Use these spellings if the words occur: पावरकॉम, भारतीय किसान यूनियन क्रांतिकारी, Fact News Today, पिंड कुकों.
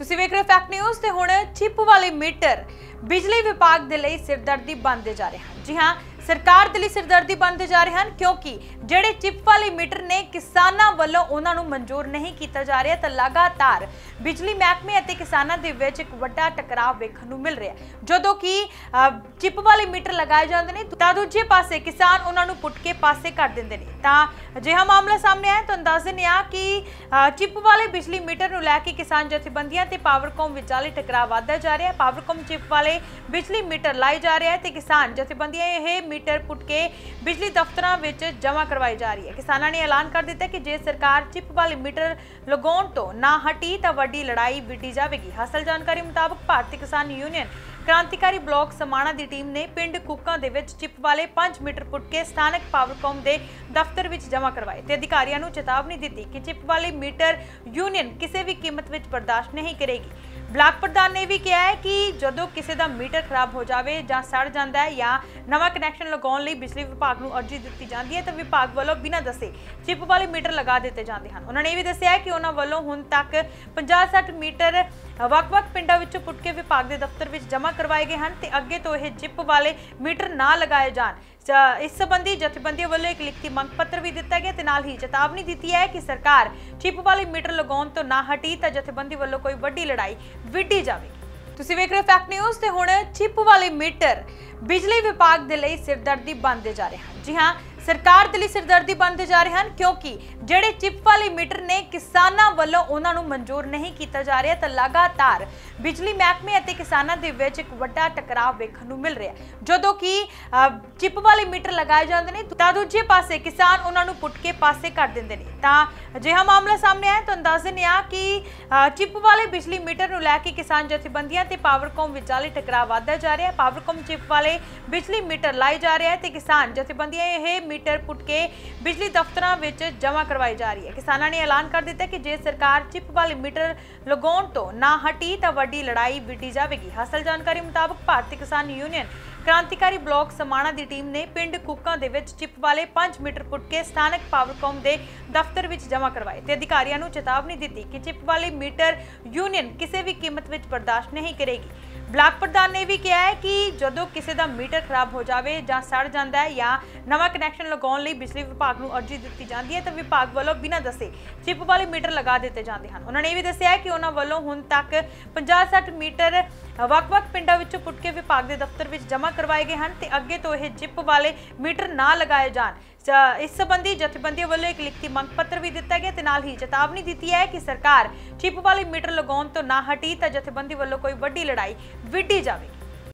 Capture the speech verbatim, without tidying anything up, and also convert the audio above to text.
ਤੁਸੀਂ ਵੇਖ ਰਹੇ ਹੋ ਫੈਕਟ ਨਿਊਜ਼ ਤੇ ਹੁਣ ਚਿੱਪ ਵਾਲੇ ਮੀਟਰ ਬਿਜਲੀ ਵਿਭਾਗ ਦੇ ਲਈ ਸਿਰਦਰਦੀ ਬਣਦੇ ਜਾ ਰਹੇ ਹਨ। ਜੀ ਹਾਂ, सरकार के लिए सिरदर्दी बनते जा रहे हैं क्योंकि जेडे चिप वाले मीटर ने किसानों वालों उन्होंने मंजूर नहीं किया जा रहा, तो लगातार बिजली महकमे और किसानों के बीच एक बड़ा टकराव देखने को मिल रहा है। जदों कि चिप वाले मीटर लगाए जाते हैं तो दूजे पासे किसान उन्होंने पुटके पासे कर देते हैं। तो अजिहा मामला सामने आया तो अंदाज ने आ कि चिप वाले बिजली मीटर को लैके किसान जथेबंदियां ते पावरकॉम विचाले टकराव वाधदा जा रहा है। पावरकॉम चिप वाले बिजली मीटर लाए जा रहा है तो किसान जथेबंदियां यह मीटर पुटके बिजली दफ्तरां विच जमा करवाई जा रही है। किसानां ने ऐलान कर दिता कि जे सरकार चिप वाले मीटर लगाउण तो ना हटी तां वड्डी लड़ाई विड्डी जावेगी। हासिल जानकारी मुताबक भारतीय किसान यूनियन क्रांतिकारी ब्लॉक समाणा की टीम ने पिंड कुकों के विच चिप वाले पांच मीटर पुटके स्थानक पावरकॉम के दफ्तर विच जमा करवाए ते अधिकारियों नूं चेतावनी दी कि चिप वाले मीटर यूनियन किसी भी कीमत विच बर्दाश्त नहीं करेगी। ब्लॉक प्रधान ने भी कहा है कि जदों किसी का मीटर खराब हो जाए जां सड़ जाता है या नवा कनैक्शन लगाउण लई बिजली विभाग नूं अर्जी दित्ती जाती है तो विभाग वालों बिना दसे चिप वाले मीटर लगा दिते जाते हैं। उन्होंने यह भी दस्सिया कि उन्होंने वालों हुण तक पचास साठ मीटर वख-वख पिंडां विचों पुटके विभाग के दफ्तर विच जमा करवाए गए हैं तो अगे तो यह चिप वाले मीटर ना लगाए जाण। इस संबंधी जथेबंदियों वालों एक लिखती मंग पत्र भी दिता गया ते नाल ही चेतावनी दी है कि सरकार चिप वाले मीटर लगाउण तो ना हटी तो जथेबंदी वालों कोई वड्डी लड़ाई ਵਿੱਢੀ ਜਾਵੇਗੀ। ਤੁਸੀਂ ਵੇਖ ਰਹੇ ਫੈਕਟ ਨਿਊਜ਼ ਤੇ ਹੁਣ ਚਿਪ ਵਾਲੇ ਮੀਟਰ ਬਿਜਲੀ ਵਿਭਾਗ ਦੇ ਲਈ ਸਿਰਦਰਦੀ ਬਣਦੇ ਜਾ ਰਹੇ ਹਨ। ਜੀ ਹਾਂ, सरकार के लिए सिरदर्दी बनते जा रहे हैं क्योंकि जेडे चिप वाले मीटर ने किसानों वालों उन्होंने मंजूर नहीं किया जा रहा, तो लगातार बिजली महकमे और किसानों के बीच एक बड़ा टकराव देखने को मिल रहा है। जदों कि चिप वाले मीटर लगाए जाते हैं तो दूजे पासे किसान उन्होंने पुटके पासे कर देते हैं। तो अजिहा मामला सामने आया तो अंदाज ने आ कि चिप वाले बिजली मीटर को लैके किसान जथेबंदियां ते पावरकॉम विचाले टकराव वाधदा जा रहा है। पावरकॉम चिप वाले बिजली मीटर लाए जा रहा है तो किसान जथेबंदियां यह मीटर पुटके बिजली दफ्तरां विच जमा करवाई जा रही है। किसानां ने ऐलान कर दिता कि जे सरकार चिप वाले मीटर लगाउण तो ना हटी तां वड्डी लड़ाई विड्डी जावेगी। हासिल जानकारी मुताबक भारतीय किसान यूनियन क्रांतिकारी ब्लॉक समाणा की टीम ने पिंड कुकों के विच चिप वाले पांच मीटर पुटके स्थानक पावरकॉम के दफ्तर विच जमा करवाए ते अधिकारियों नूं चेतावनी दी कि चिप वाले मीटर यूनियन किसी भी कीमत विच बर्दाश्त नहीं करेगी। ब्लॉक प्रधान ने भी कहा है कि जदों किसी का मीटर खराब हो जाए जां सड़ जाता है या नवा कनैक्शन लगाउण लई बिजली विभाग नूं अर्जी दित्ती जाती है तो विभाग वालों बिना दसे चिप वाले मीटर लगा दिते जाते हैं। उन्होंने यह भी दस्सिया कि उन्होंने वालों हुण तक पचास साठ मीटर वख-वख पिंडां विचों पुटके विभाग के दफ्तर विच जमा करवाए गए हैं तो अगे तो यह चिप वाले मीटर ना लगाए जाण। इस संबंधी जथेबंदियों वालों एक लिखती मंग पत्र भी दिता गया ते नाल ही चेतावनी दी है कि सरकार चिप वाले मीटर लगाउण तो ना हटी तो जथेबंदी वालों कोई वड्डी लड़ाई ਵਿੱਢੀ ਜਾਵੇਗੀ।